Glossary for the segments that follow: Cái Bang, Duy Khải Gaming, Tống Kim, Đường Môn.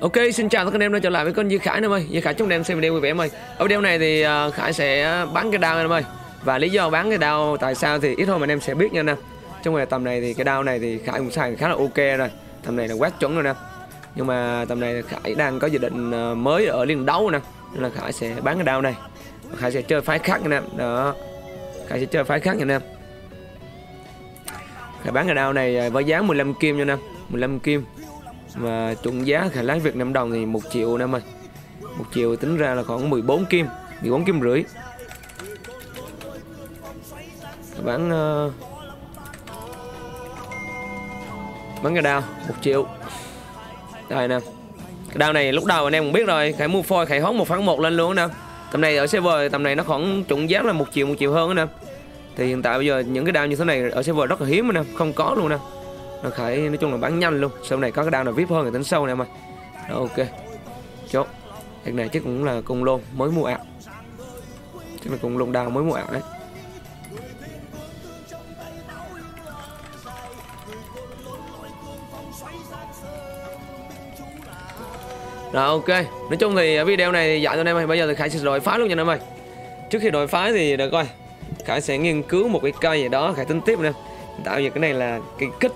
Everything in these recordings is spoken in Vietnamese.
Ok, xin chào tất cả anh em đã trở lại với kênh Duy Khải em ơi. Duy Khải chúc em xem video vui vẻ em ơi. Ở video này thì Khải sẽ bán cái đao em ơi. Và lý do bán cái đao tại sao thì ít thôi mà anh em sẽ biết nha nè. Trong này tầm này thì cái đao này thì Khải cũng xài khá là ok rồi. Tầm này là quét chuẩn rồi nè. Nhưng mà tầm này Khải đang có dự định mới ở liên đấu nè. Nên là Khải sẽ bán cái đao này. Khải sẽ chơi phái khác nha nè. Đó. Khải sẽ chơi phái khác nha nè. Khải bán cái đao này với giá 15 kim nha nè. 15 kim. Mà chuẩn giá Khải lấy Việt Nam đồng thì 1 triệu năm ơi. 1 triệu tính ra là khoảng 14 kim, 14 kim rưỡi. Bán cái đao 1 triệu. Đây nè. Cái đao này lúc đầu anh em cũng biết rồi, Khải mua phôi Khải hốt 1/1 lên luôn nè. Tầm này ở server tầm này nó khoảng chuẩn giá là 1 triệu hơn nè. Thì hiện tại bây giờ những cái đao như thế này ở server rất là hiếm nè, không có luôn nè. Nó Khải nói chung là bán nhanh luôn. Sau này có cái đao nào vip hơn thì tính sâu nè em ơi. Đó, ok. Chốt. Cái này chắc cũng là cùng luôn mới mua ảo. Chắc là cùng luôn đao mới mua ảo đấy. Rồi ok. Nói chung thì video này thì dạy cho em ơi. Bây giờ thì Khải sẽ đổi phái luôn nha em ơi. Trước khi đổi phái thì để coi. Khải sẽ nghiên cứu một cái cây gì đó Khải tính tiếp nè. Tạo giờ cái này là cây kích.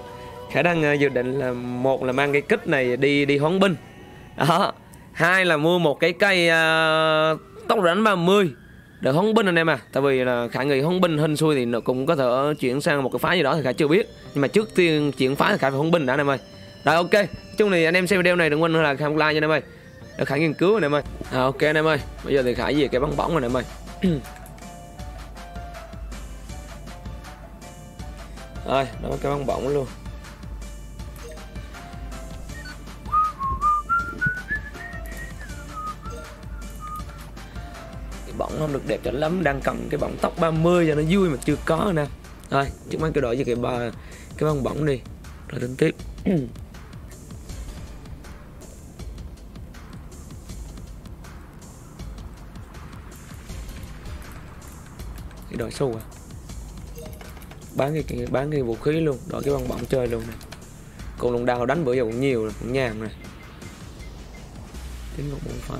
Khả năng dự định là một là mang cái kích này đi hoán binh đó. Hai là mua một cái cây tốc độ đánh 30 để hoán binh anh em à. Tại vì là Khả người hoán binh hên xui thì nó cũng có thể chuyển sang một cái phái gì đó thì Khả chưa biết. Nhưng mà trước tiên chuyển phái thì Khả phải hoán binh đã anh em ơi. Rồi ok, nói chung thì anh em xem video này đừng quên là Khả like cho anh em ơi. Để Khả nghiên cứu anh em ơi. Ok anh em ơi, bây giờ thì Khả về cái bắn bóng anh em ơi. Rồi, đó là cái bắn bóng luôn. Bóng không được đẹp cho lắm, đang cầm cái bóng tóc 30 cho nó vui mà chưa có nè. Rồi, trước mắt cứ đổi cho cái bóng bóng đi. Rồi tính tiếp. Cái đổi xu à. Bán cái vũ khí luôn, đổi cái bóng bóng chơi luôn nè. Còn lồng đào đánh bữa giờ cũng nhiều, cũng nhàn này. Tiến một bộ phái.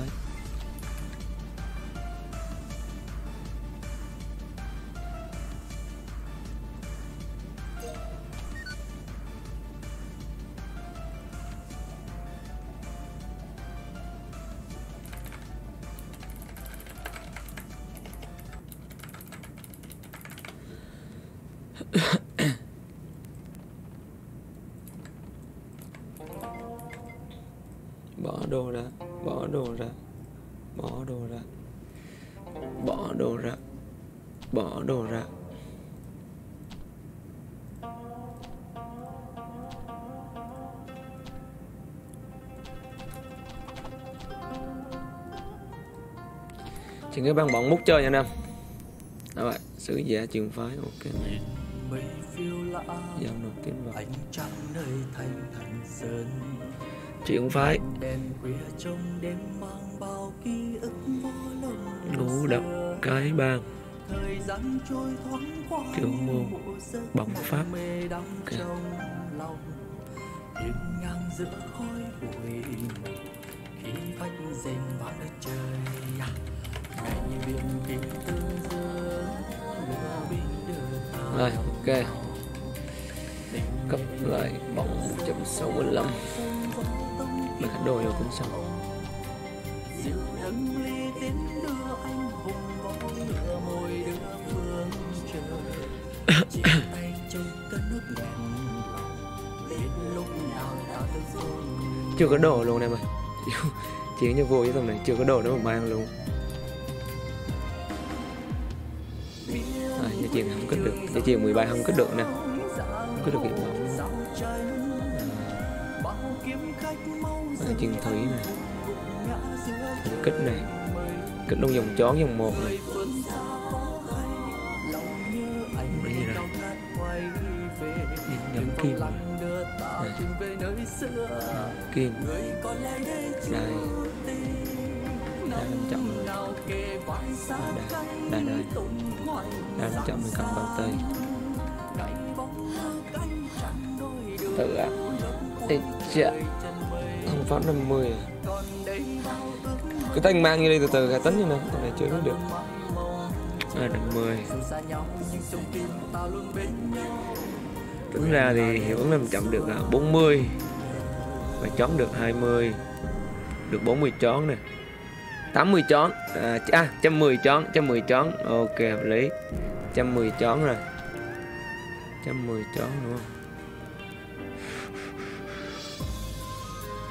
Bỏ đồ ra. Chỉ cái băng bọn mút chơi nha anh em. Các bạn sử giả trường phái ok. Giao nộp tiến vào. Trường phái. Ngủ đập cái bang. Trường môn bóng pháp okay. Rồi ok, cấp lại bóng 165 là cái đồ rồi cũng xong. Chưa có đồ luôn em ơi. Chiến cho vui với tầm này chưa có đồ nữa mà mang luôn. À, nhà chuyện không kết được, nhà chuyện 13 không kết được nè. Không kết được hiện bóng. Nhà chuyện thủy này. Kích này. Kích luôn dòng chó dòng 1 này. Nhắm kim này. Kim đây đang chậm đây đang chậm cầm bàn tay tự ạ không Pháo 50 à. Cứ tanh mang như đây từ từ, tấn như này con này chơi vẫn được. 50. Tính ra thì hiệu ứng làm chậm được 40 và chón được 20, được 40 chón nè, 80 chón, 110 chón, 110 chón, ok hợp lý, 110 chón rồi, 110 chón nữa,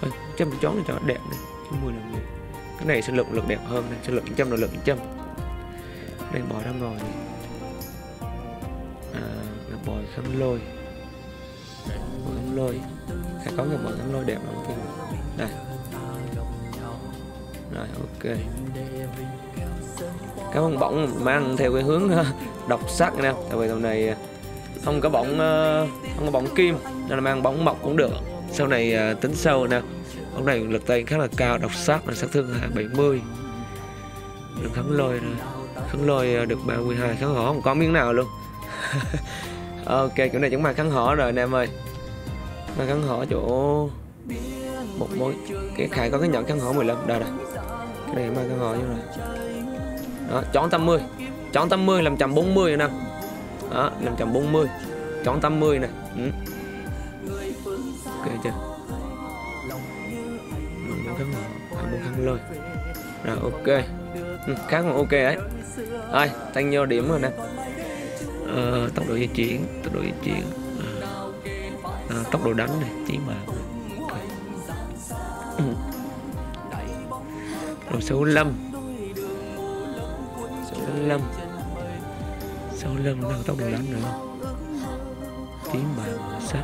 110 chón thì cho nó đẹp này, 110 là gì? Cái này sẽ lượng đẹp hơn này, sẽ lượng 100 là lượng 100, đây bỏ ra ngồi này. Bòi khăm lôi, bòi khăm lôi, phải có cái bòi khăm lôi đẹp lắm kìa. Đây, rồi ok. Cá bóng bỏng mang theo cái hướng độc sắc nè, tại vì tầm này không có bóng, không có bóng kim, nên là mang bóng mọc cũng được. Sau này tính sâu nè, bóng này lực tay khá là cao, độc sắc là sát thương 70. Được khăm lôi rồi, khăm lôi được 32, khám hổ không có miếng nào luôn. Ok, kiểu này chúng mày kháng hỏa rồi anh em ơi. Mà kháng hỏa chỗ một mối. Cái Khải có cái nhẫn kháng hỏa 15. Đây rồi. Cái này mà kháng hỏa vô rồi. Đó, chọn 80. Chọn 80 làm 140 nè. Đó, làm 140. Chọn 80 nè. Ừ. Ok chưa? Mình kháng hỏa, mình kháng lôi. Rồi ok. Ừ, khá cũng ok đấy. Rồi, tăng vô điểm rồi nè. Tốc độ di chuyển, tốc độ đánh này, chỉ mà rồi 65 đâu tốc độ đánh nữa không? Tiếng bàn sát,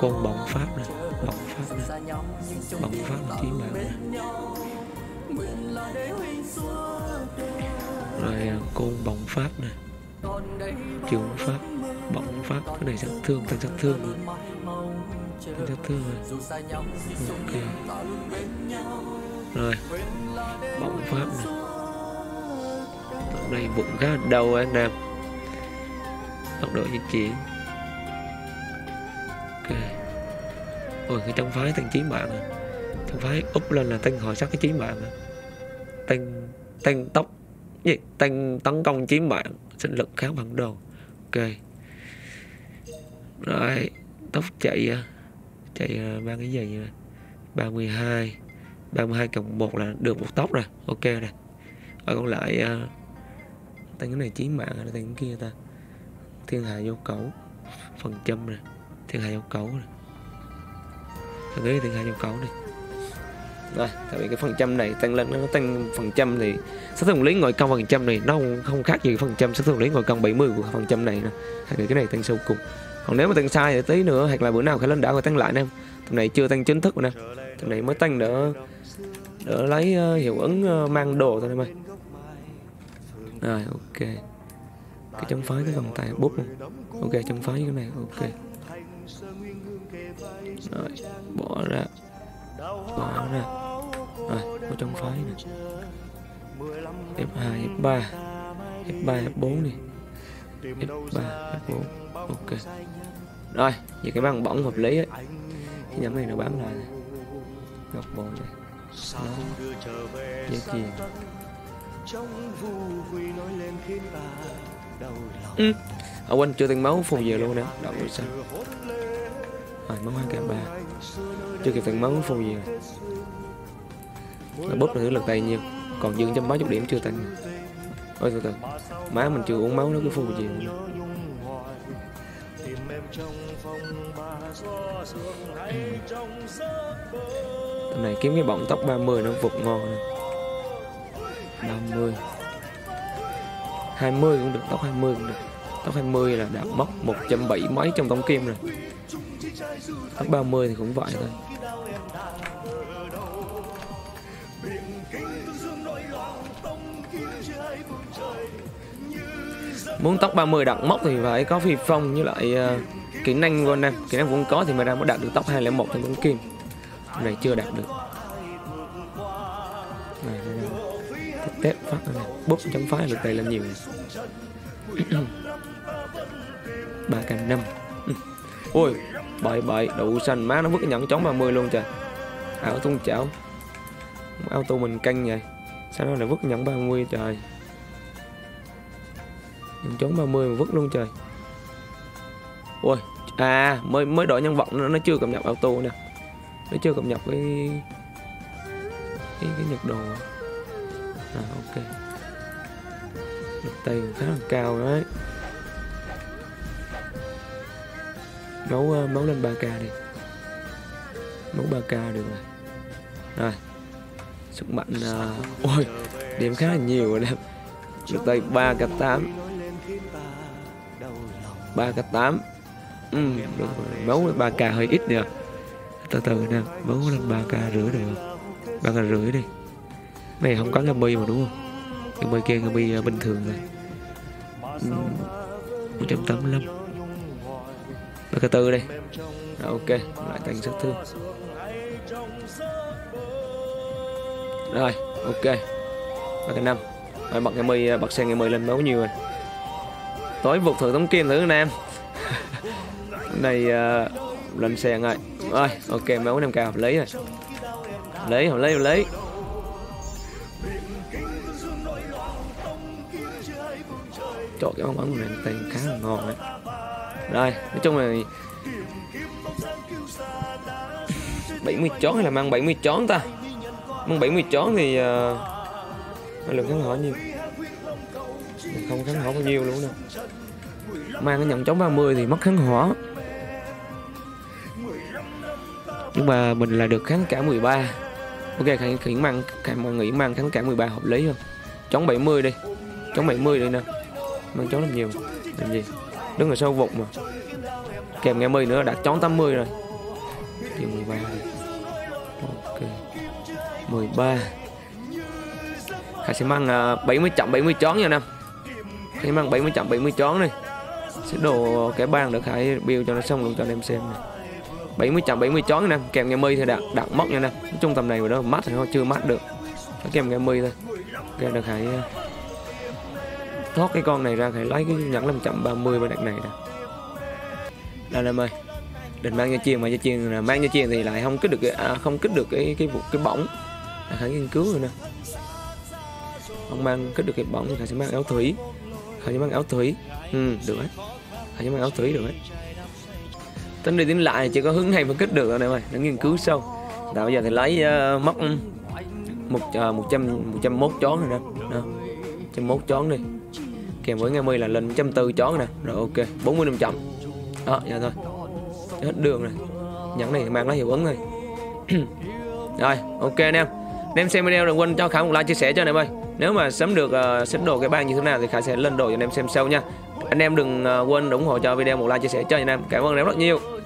con bóng pháp này, bóng pháp là tiếng bàn này. Rồi con bóng pháp này. Kiểu pháp, bóng pháp, cái này sát thương, tăng sát thương rồi. Tăng sát thương rồi. Okay. Rồi, bóng pháp này. Tốc này bụng khá đầu anh em. Tốc độ di chuyển. Ok. Ôi, cái trong phái tăng chí mạng à. Trong phái úp lên là tăng hồi sắc cái chí mạng à. Tăng tốc. Gì? Tăng tấn công chiếm mạng, sinh lực kháng bản đồ. Ok. Rồi, tốc chạy. Chạy mang cái gì vậy? 32. 32 cộng 1 là được một tốc rồi. Ok nè. Rồi còn lại tăng cái này chiếm mạng rồi tăng cái kia ta. Thiên hạ vô cấu. Phần trăm nè. Thiên hạ vô cấu nè. Thằng ấy thiên hạ vô cấu nè. Rồi, tại vì cái phần trăm này tăng lên, nó tăng phần trăm thì sát thương lý ngồi công phần trăm này nó không khác gì phần trăm sát thương lý ngồi công 70 của phần trăm này nè. Hoặc là cái này tăng sâu cùng. Còn nếu mà tăng sai thì tí nữa hoặc là bữa nào phải lên đảo rồi tăng lại nè. Tầm này chưa tăng chính thức nè. Tầm này mới tăng đỡ lấy hiệu ứng mang đồ thôi em ơi. Rồi, ok. Cái chống phái cái vòng tay bút này. Ok, chống phái cái này, ok. Rồi, bỏ ra. Bỏ ra. Rồi, có trong phái nè. F2, F3. F3, F4 đi. F3, F4. Ok. Rồi, vậy cái băng bỏng hợp lý ấy. Cái nhắm này nó bán lại nè. Ngọc bộ này. Dây chuyền. Ở quanh chưa tăng máu phù về luôn nè. Đậu rồi sao. Rồi, máu 2k3. Chưa kịp tăng máu phù gì rồi. Bóp thử lực tay nhiều. Còn dương 180 điểm chưa tăng. Ôi từ từ. Má mình chưa uống máu nó cứ phù gì rồi. Tầm này kiếm cái bọng tóc 30 nó vụt ngon nè. 30 20 cũng được, tóc 20 cũng được. Tóc 20 là đã móc 170 mấy trong Tống Kim rồi. Tóc 30 thì cũng vậy thôi. Muốn tóc 30 đặt móc thì phải có phi phong với lại kỹ năng của anh em. Kỹ năng cũng có thì mà đang mới đạt được tóc 201 thì cũng kim. Này chưa đạt được. Này, tép phát này. Búp chấm phái được đây là nhiều. 3k5. Ôi, bậy bậy, đậu xanh má nó vứt cái nhẫn chống 30 luôn trời. auto một chảo, auto mình canh vậy, sao nó lại vứt nhẫn 30 trời, nhẫn trốn 30 mà vứt luôn trời. Ôi à, mới đổi nhân vật nó chưa cập nhật auto nè, nó chưa cập nhật cái nhật đồ. À, ok, được tiền khá là cao đấy. Nấu lên 3k đi, nấu 3k được rồi. Sức mạnh ôi điểm khá là nhiều rồi em, được tay 3k8, 3k8. Được rồi, nấu 3k hơi ít nè, từ từ nè, nấu lên 3k rưỡi được, 3k rưỡi đi. Này không có Gami mà đúng không? Gami kia Gami bình thường này, 185. 3k4 đây. À, ok, lại tăng sát thương. Rồi, ok. 3k5. Rồi bật Gami, bật sang Gami lên máu nhiều rồi. Tối vụt thử Tống Kim thử anh em. Này lên xe rồi. Rồi, ok, máu 5k hợp lý rồi. Hợp lý. Trời, cái món bánh này tên khá là ngon đấy. Rồi, nói chung là 70 chón hay là mang 70 chón ta? Mang 70 chón thì lượng kháng hỏa nhiều. Mình không kháng hỏa bao nhiêu luôn nè. Mang cái nhẫn chống 30 thì mất kháng hỏa. Nhưng mà mình là được kháng cả 13. Ok, nghĩ mang kháng cả 13 hợp lý hơn. Chón 70 đi. Chón 70 đi nè. Mang chón làm nhiều. Làm gì? Đứng ở sau vụt mà kèm nghe mười nữa đã chón 80 rồi thì 13 đi. Ok 13 Khải sẽ mang 70 chón nha Nam, sẽ mang 70 chón này, sẽ đồ cái bang để Khải build cho nó xong luôn cho anh em xem này. 70 chón Nam kèm nghe mười thì đặt mất nha Nam. Trung tầm này mà đó mát thì nó chưa mát được, nó kèm nghe mười thôi. Ok được, Khải thoát cái con này ra, Khải lấy cái nhẫn 530 và đặt này nè. Đây em ơi, định mang dây chuyền mà dây chuyền thì lại không kích được cái bổng. Khải nghiên cứu rồi nè, không mang kích được cái bổng thì Khải sẽ mang áo thủy. Được đấy, tính đi tính lại chỉ có hướng này mà kích được rồi nè em ơi, đã nghiên cứu sâu. Tại bây giờ thì lấy mất 101 chón rồi nè, 101 chón đi kèm với Ngami là lên 140 chón nè. Rồi ok 40 500 đó giờ thôi hết đường này, nhẫn này mang lá hiệu ứng rồi. Rồi ok anh em, nên xem video đừng quên cho Khải một like chia sẻ cho anh em ơi. Nếu mà sớm được xếp đồ cái bang như thế nào thì Khải sẽ lên đồ cho anh em xem sau nha. Anh em đừng quên ủng hộ cho video một like chia sẻ cho anh em. Cảm ơn anh em rất nhiều.